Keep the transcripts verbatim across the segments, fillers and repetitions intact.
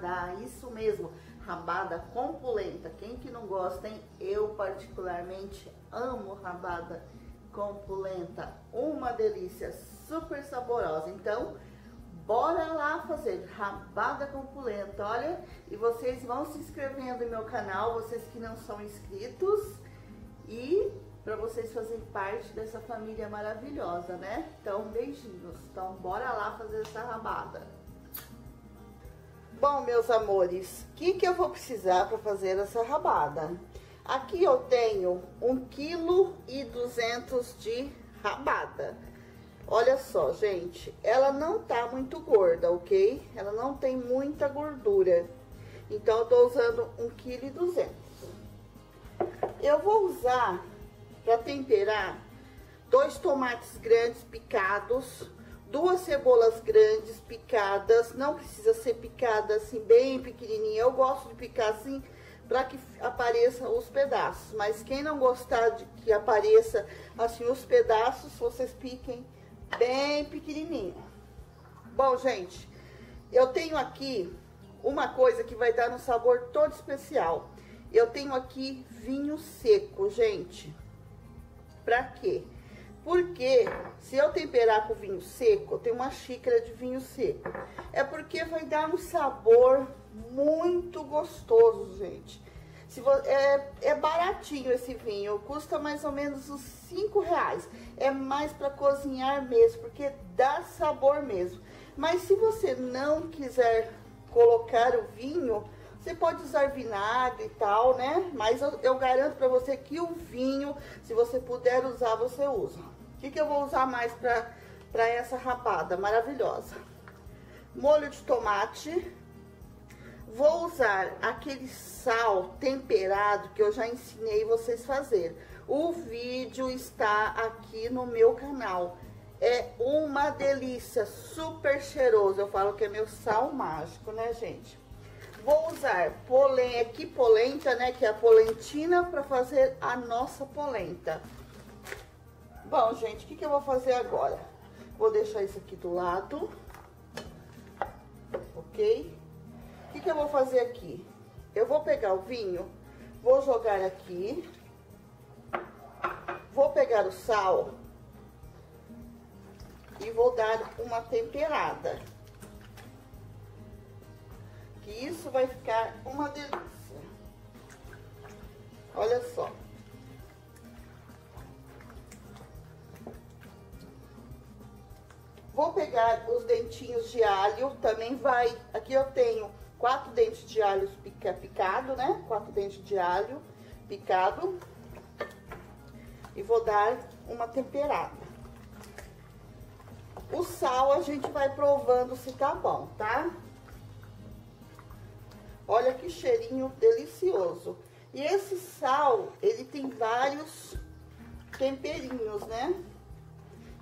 rabada, isso mesmo, rabada com polenta. Quem que não gosta, hein? Eu particularmente amo rabada com polenta, uma delícia, super saborosa. Então, bora lá fazer rabada com polenta, olha. E vocês vão se inscrevendo no meu canal, vocês que não são inscritos, e para vocês fazerem parte dessa família maravilhosa, né? Então, beijinhos. Então, bora lá fazer essa rabada. Bom, meus amores, o que que eu vou precisar para fazer essa rabada? Aqui eu tenho um vírgula dois quilos de rabada. Olha só, gente, ela não tá muito gorda, ok? Ela não tem muita gordura. Então, eu tô usando um vírgula dois quilos. Eu vou usar, para temperar, dois tomates grandes picados, duas cebolas grandes picadas. Não precisa ser picada assim bem pequenininha. Eu gosto de picar assim para que apareçam os pedaços. Mas quem não gostar de que apareça assim os pedaços, vocês piquem bem pequenininho. Bom, gente, eu tenho aqui uma coisa que vai dar um sabor todo especial. Eu tenho aqui vinho seco, gente. Pra quê? Porque se eu temperar com vinho seco, eu tenho uma xícara de vinho seco. É porque vai dar um sabor muito gostoso, gente. Se vo... é, é baratinho esse vinho, custa mais ou menos uns cinco reais. É mais pra cozinhar mesmo, porque dá sabor mesmo. Mas se você não quiser colocar o vinho, você pode usar vinagre e tal, né? Mas eu, eu garanto pra você que o vinho, se você puder usar, você usa. O que que eu vou usar mais pra, pra essa rabada maravilhosa? Molho de tomate. Vou usar aquele sal temperado que eu já ensinei vocês a fazer. O vídeo está aqui no meu canal. É uma delícia, super cheiroso. Eu falo que é meu sal mágico, né, gente? Vou usar polen, aqui polenta, né, que é a polentina, para fazer a nossa polenta. Bom, gente, o que que eu vou fazer agora? Vou deixar isso aqui do lado, ok? O que que eu vou fazer aqui? Eu vou pegar o vinho, vou jogar aqui, vou pegar o sal e vou dar uma temperada. Que isso vai ficar uma delícia. Olha só. Vou pegar os dentinhos de alho, também vai... Aqui eu tenho quatro dentes de alho pica, picado, né? Quatro dentes de alho picado. E vou dar uma temperada. O sal a gente vai provando se tá bom, tá? Olha que cheirinho delicioso. E esse sal, ele tem vários temperinhos, né?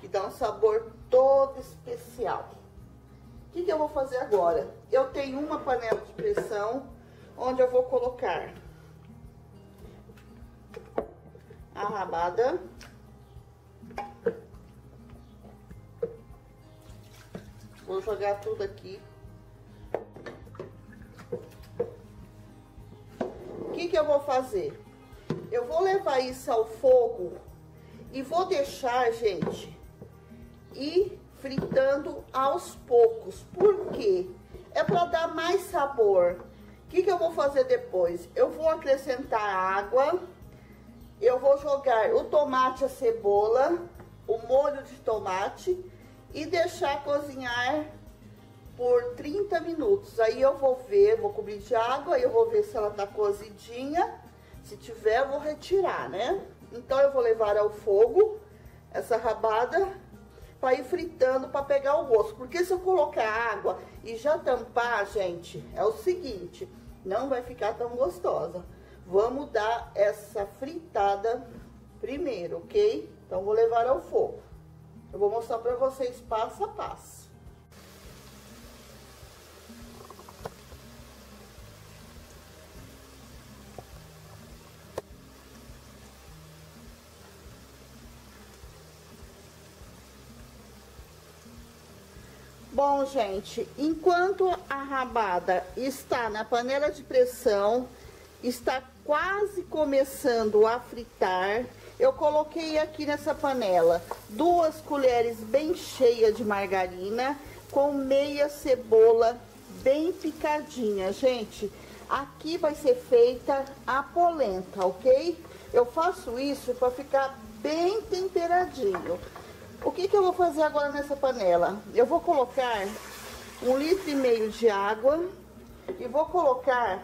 Que dá um sabor todo especial. O que que eu vou fazer agora? Eu tenho uma panela de pressão, onde eu vou colocar a rabada. Vou jogar tudo aqui. O que que eu vou fazer? Eu vou levar isso ao fogo e vou deixar, gente, e fritando aos poucos. Por quê? É para dar mais sabor. O que que eu vou fazer depois? Eu vou acrescentar água, eu vou jogar o tomate, a cebola, o molho de tomate e deixar cozinhar por trinta minutos. Aí eu vou ver, vou cobrir de água, aí eu vou ver se ela tá cozidinha. Se tiver, eu vou retirar, né? Então eu vou levar ao fogo essa rabada para ir fritando, para pegar o gosto. Porque se eu colocar água e já tampar, gente, é o seguinte, não vai ficar tão gostosa. Vamos dar essa fritada primeiro, ok? Então vou levar ao fogo. Eu vou mostrar para vocês passo a passo. Bom, gente, enquanto a rabada está na panela de pressão, está quase começando a fritar, eu coloquei aqui nessa panela duas colheres bem cheias de margarina com meia cebola bem picadinha, gente. Aqui vai ser feita a polenta, ok? Eu faço isso para ficar bem temperadinho. O que que eu vou fazer agora nessa panela? Eu vou colocar um litro e meio de água e vou colocar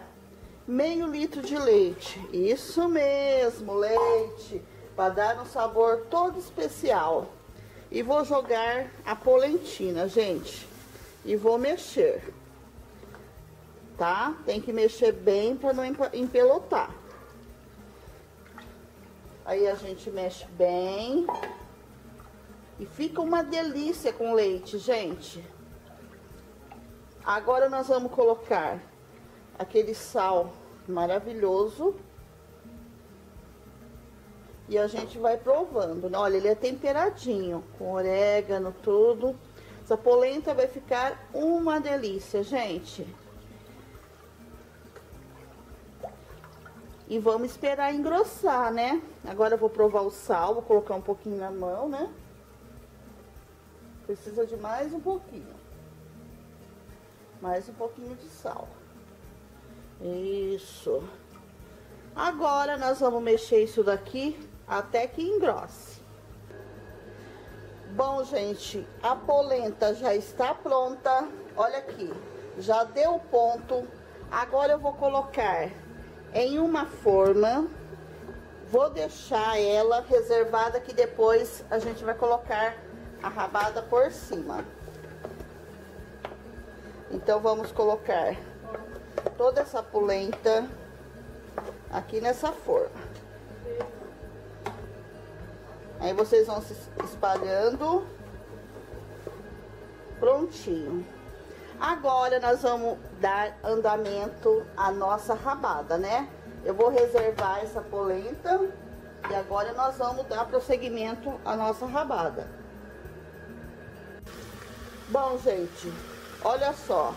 meio litro de leite. Isso mesmo, leite, para dar um sabor todo especial. E vou jogar a polentina, gente, e vou mexer, tá? Tem que mexer bem para não empelotar. Aí a gente mexe bem. E fica uma delícia com leite, gente. Agora nós vamos colocar aquele sal maravilhoso. E a gente vai provando. Olha, ele é temperadinho, com orégano, tudo. Essa polenta vai ficar uma delícia, gente. E vamos esperar engrossar, né? Agora eu vou provar o sal, vou colocar um pouquinho na mão, né? Precisa de mais um pouquinho. Mais um pouquinho de sal. Isso. Agora nós vamos mexer isso daqui até que engrosse. Bom, gente, a polenta já está pronta. Olha aqui, já deu ponto. Agora eu vou colocar em uma forma. Vou deixar ela reservada que depois a gente vai colocar a rabada por cima. Então vamos colocar toda essa polenta aqui nessa forma. Aí vocês vão se espalhando. Prontinho. Agora nós vamos dar andamento à nossa rabada, né? Eu vou reservar essa polenta e agora nós vamos dar prosseguimento à nossa rabada. Bom, gente, olha só,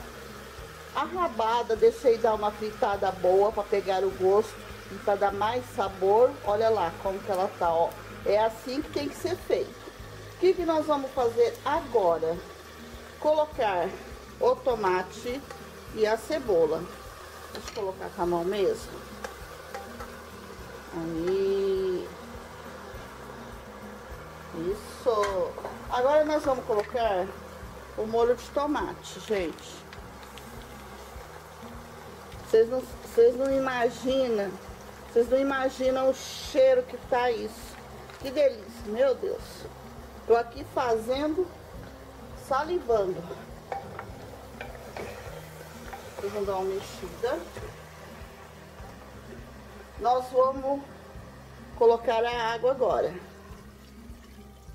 a rabada deixei dar uma fritada boa para pegar o gosto e para dar mais sabor. Olha lá como que ela tá, ó. É assim que tem que ser feito. O que que nós vamos fazer agora? Colocar o tomate e a cebola. Deixa eu colocar com a mão mesmo. Aí. Isso. Agora nós vamos colocar o molho de tomate, gente. Vocês não, vocês não imaginam, vocês não imaginam o cheiro que tá isso. Que delícia, meu Deus. Tô aqui fazendo, salivando. Vocês vão dar uma mexida. Nós vamos colocar a água agora.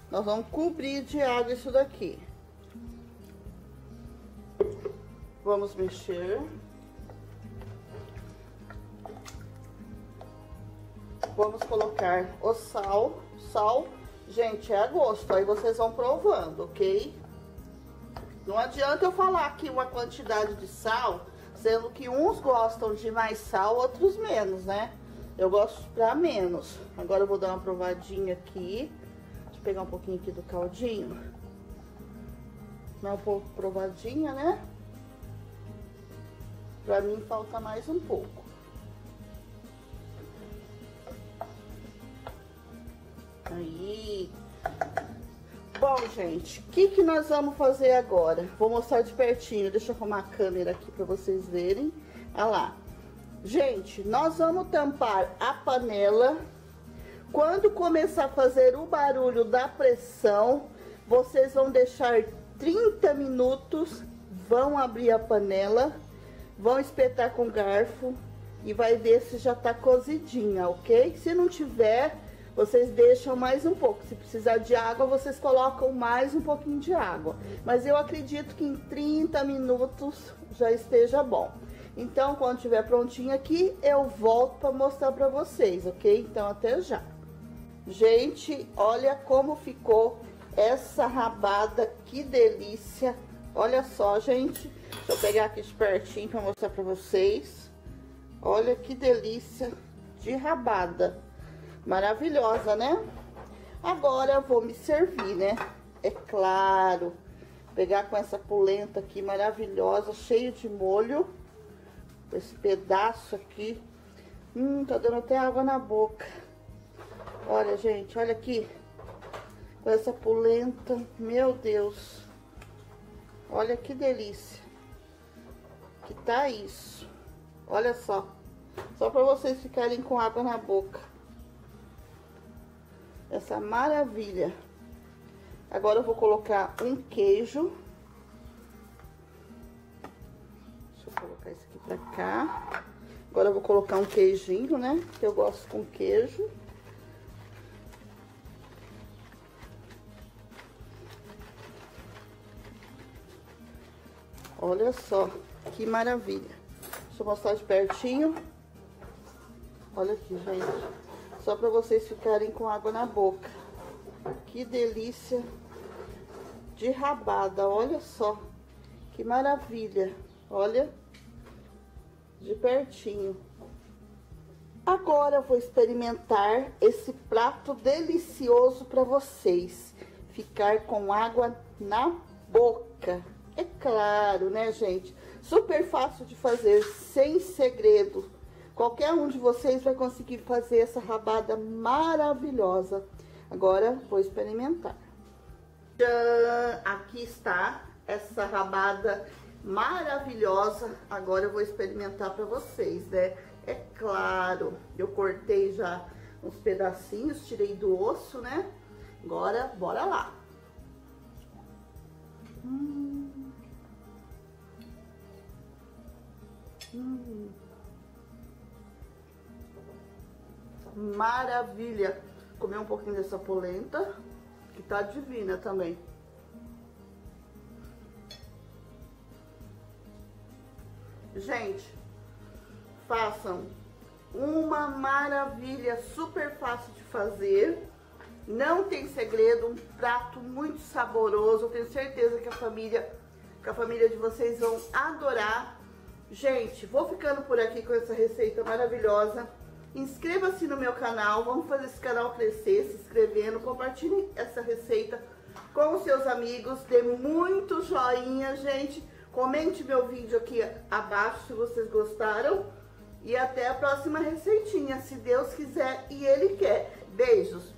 Nós vamos cobrir de água isso daqui. Vamos mexer. Vamos colocar o sal. Sal, gente, é a gosto. Aí vocês vão provando, ok? Não adianta eu falar aqui uma quantidade de sal, sendo que uns gostam de mais sal, outros menos, né? Eu gosto pra menos. Agora eu vou dar uma provadinha aqui. Deixa eu pegar um pouquinho aqui do caldinho. Dá um pouco provadinha, né? Pra mim falta mais um pouco. Aí. Bom, gente, o que que nós vamos fazer agora? Vou mostrar de pertinho. Deixa eu arrumar a câmera aqui pra vocês verem. Olha lá. Gente, nós vamos tampar a panela. Quando começar a fazer o barulho da pressão, vocês vão deixar trinta minutos. Vão abrir a panela. Vão espetar com garfo e vai ver se já tá cozidinha, ok? Se não tiver, vocês deixam mais um pouco. Se precisar de água, vocês colocam mais um pouquinho de água. Mas eu acredito que em trinta minutos já esteja bom. Então, quando tiver prontinho aqui, eu volto para mostrar para vocês, ok? Então, até já. Gente, olha como ficou essa rabada, que delícia! Olha só, gente. Deixa eu pegar aqui de pertinho pra mostrar pra vocês. Olha que delícia de rabada. Maravilhosa, né? Agora eu vou me servir, né? É claro. Pegar com essa polenta aqui maravilhosa, cheio de molho. Esse pedaço aqui. Hum, tá dando até água na boca. Olha, gente, olha aqui. Com essa polenta, meu Deus. Olha que delícia. Que tá isso. Olha só. Só pra vocês ficarem com água na boca. Essa maravilha. Agora eu vou colocar um queijo. Deixa eu colocar isso aqui pra cá. Agora eu vou colocar um queijinho, né? Que eu gosto com queijo. Olha só, que maravilha. Deixa eu mostrar de pertinho. Olha aqui, gente. Só pra vocês ficarem com água na boca. Que delícia de rabada, olha só. Que maravilha. Olha, de pertinho. Agora eu vou experimentar esse prato delicioso pra vocês. Ficar com água na boca. É claro, né, gente? Super fácil de fazer, sem segredo. Qualquer um de vocês vai conseguir fazer essa rabada maravilhosa. Agora, vou experimentar. Tcharam! Aqui está essa rabada maravilhosa. Agora eu vou experimentar para vocês, né? É claro, eu cortei já uns pedacinhos, tirei do osso, né? Agora, bora lá. Hum. Hum. Maravilha! Comer um pouquinho dessa polenta, que tá divina também. Gente, façam uma maravilha, super fácil de fazer. Não tem segredo, um prato muito saboroso. Eu tenho certeza que a família, que a família de vocês vão adorar. Gente, vou ficando por aqui com essa receita maravilhosa. Inscreva-se no meu canal, vamos fazer esse canal crescer, se inscrevendo. Compartilhe essa receita com os seus amigos, dê muito joinha, gente. Comente meu vídeo aqui abaixo se vocês gostaram. E até a próxima receitinha, se Deus quiser e Ele quer. Beijos!